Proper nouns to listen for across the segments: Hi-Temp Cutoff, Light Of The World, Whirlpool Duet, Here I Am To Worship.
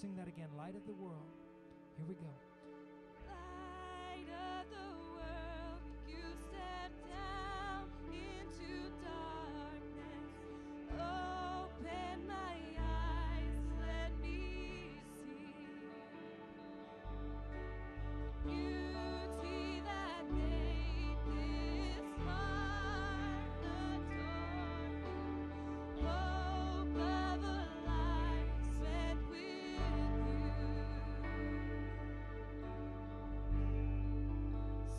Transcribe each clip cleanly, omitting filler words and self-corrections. sing that again. Light of the world. Here we go. Light of the world, you step down into darkness. Open my eyes, let me see beauty that made this heart adore you. Hope of a life spent with you.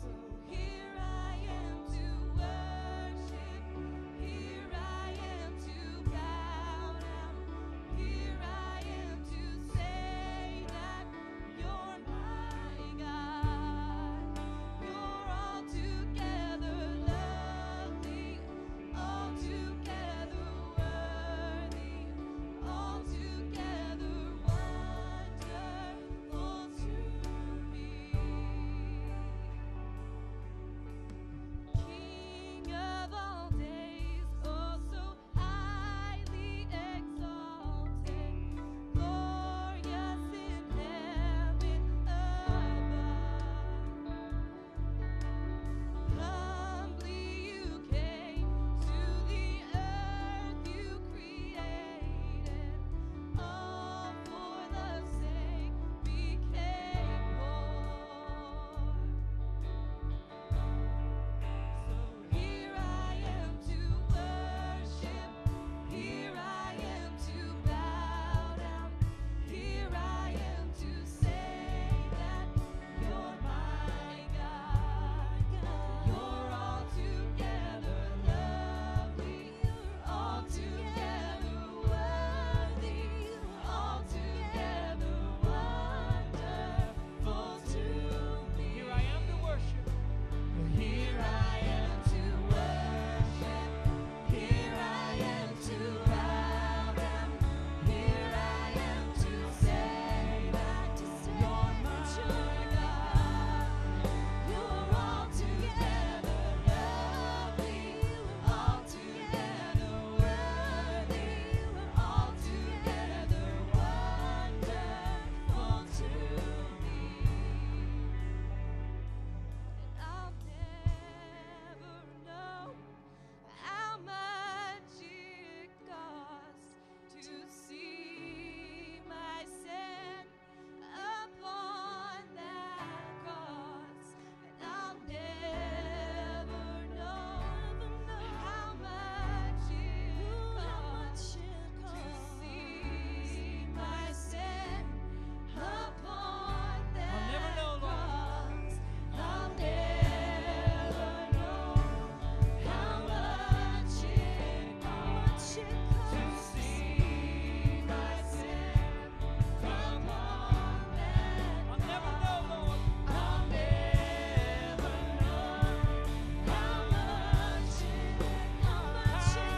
So here I am to worship, here I am to bow down, here I am to say that you're my God. You're altogether lovely, altogether worthy, altogether wonderful to me. King of all days, oh so highly exalted, glorious in heaven above. Humbly you came to the earth you created, all for the sake became poor. So here I am to worship, here I am to bow down, here I am to say that you're my God. You're altogether lovely, altogether worthy, altogether wonderful to me. Here I am to worship. Here I am to worship, here I am to bow down, here I am to say that you're my God. You're altogether lovely, altogether worthy, altogether wonderful to me. And I'll never know how much it costs to see my sin upon that cross. And I'll never know how much it costs to see my sin upon that never know, Lord. cross. I'll never know how much it costs to see my sin upon that I'll never know, Lord. I'll never know how much it costs upon I'll that never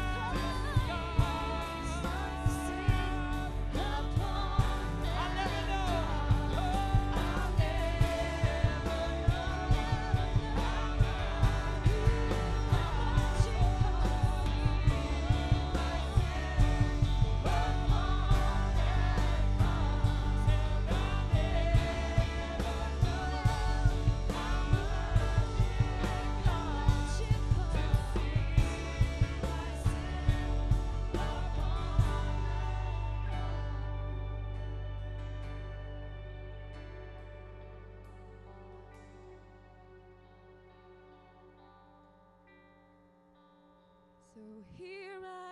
know. I'll never know So here I